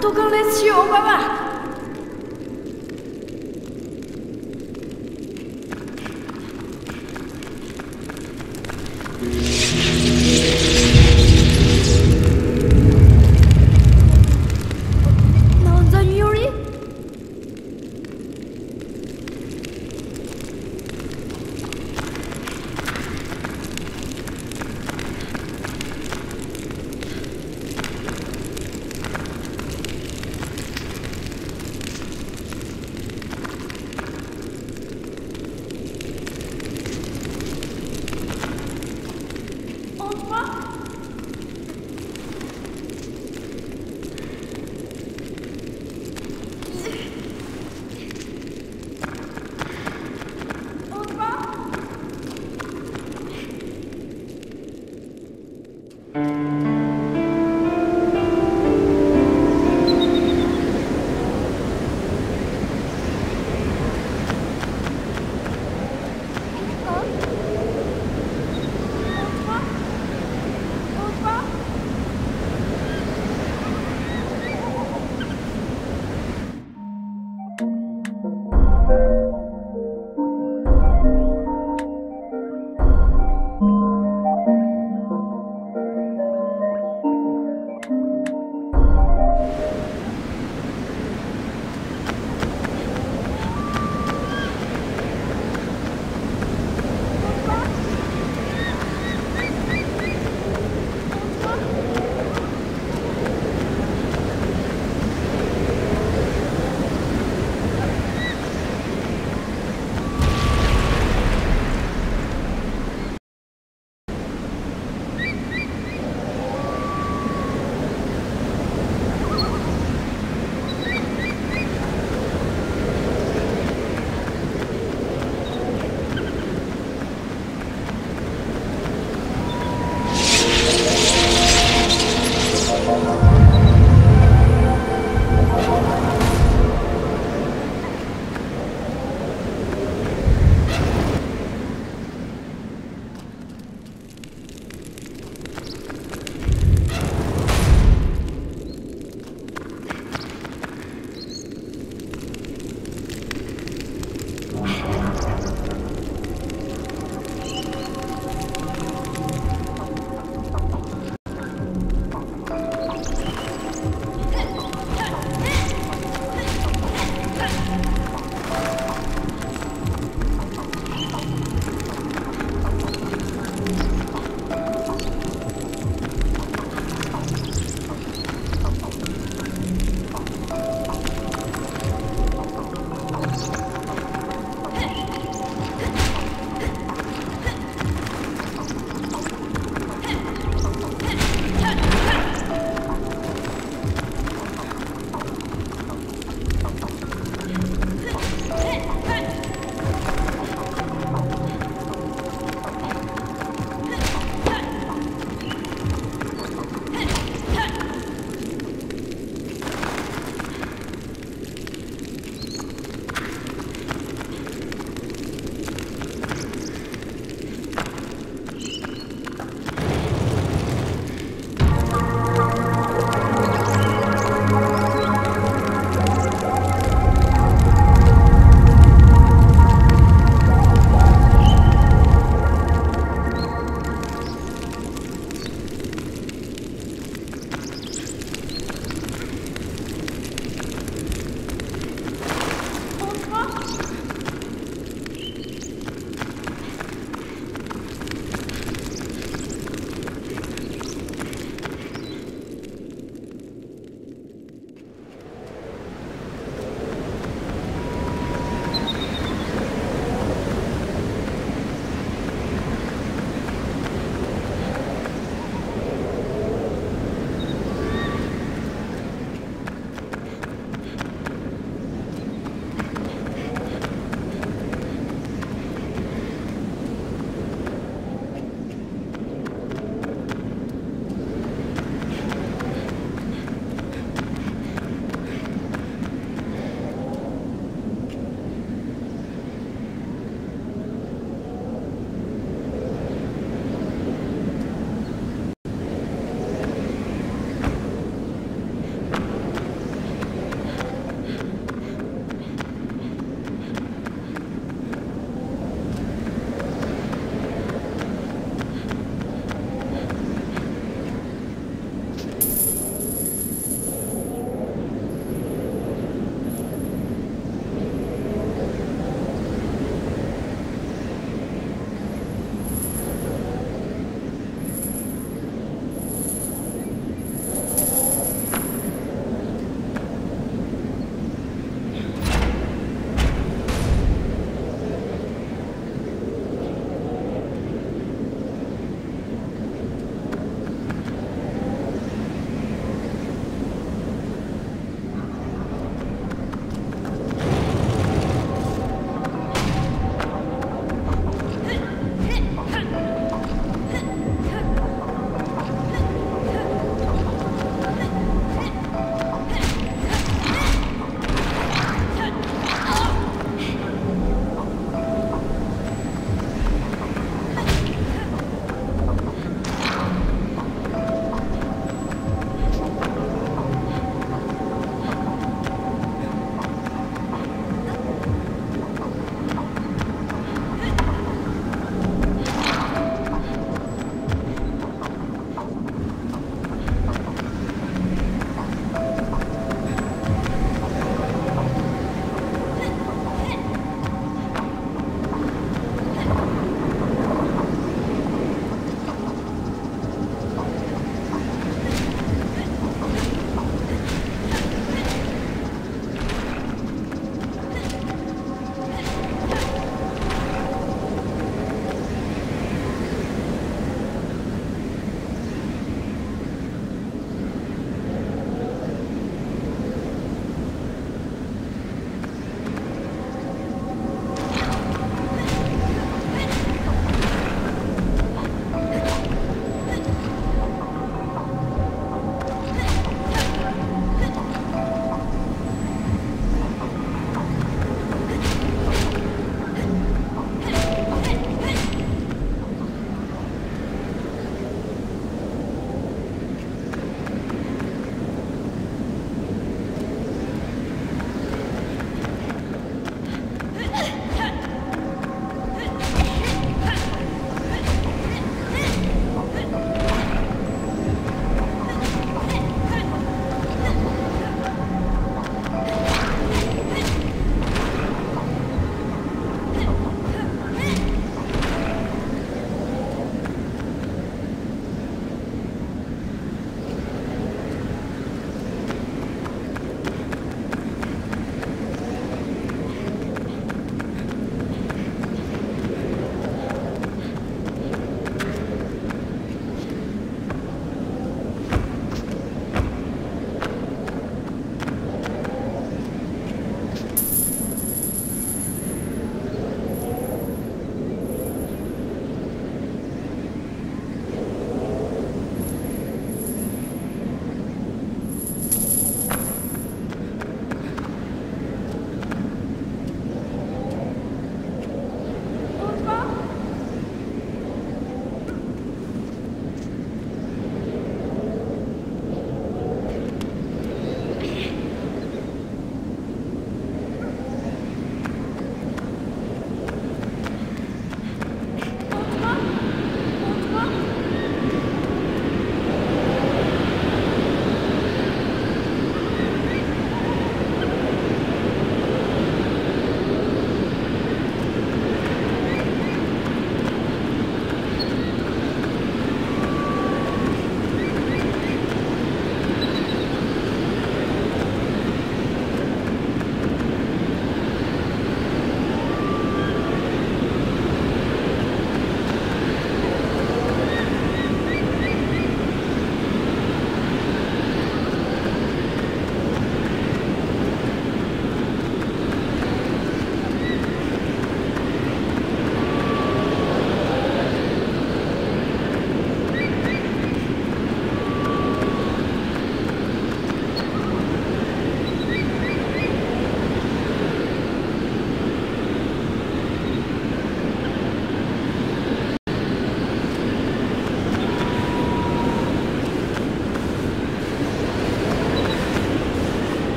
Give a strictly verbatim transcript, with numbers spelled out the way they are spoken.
Tocando esse homem, babá.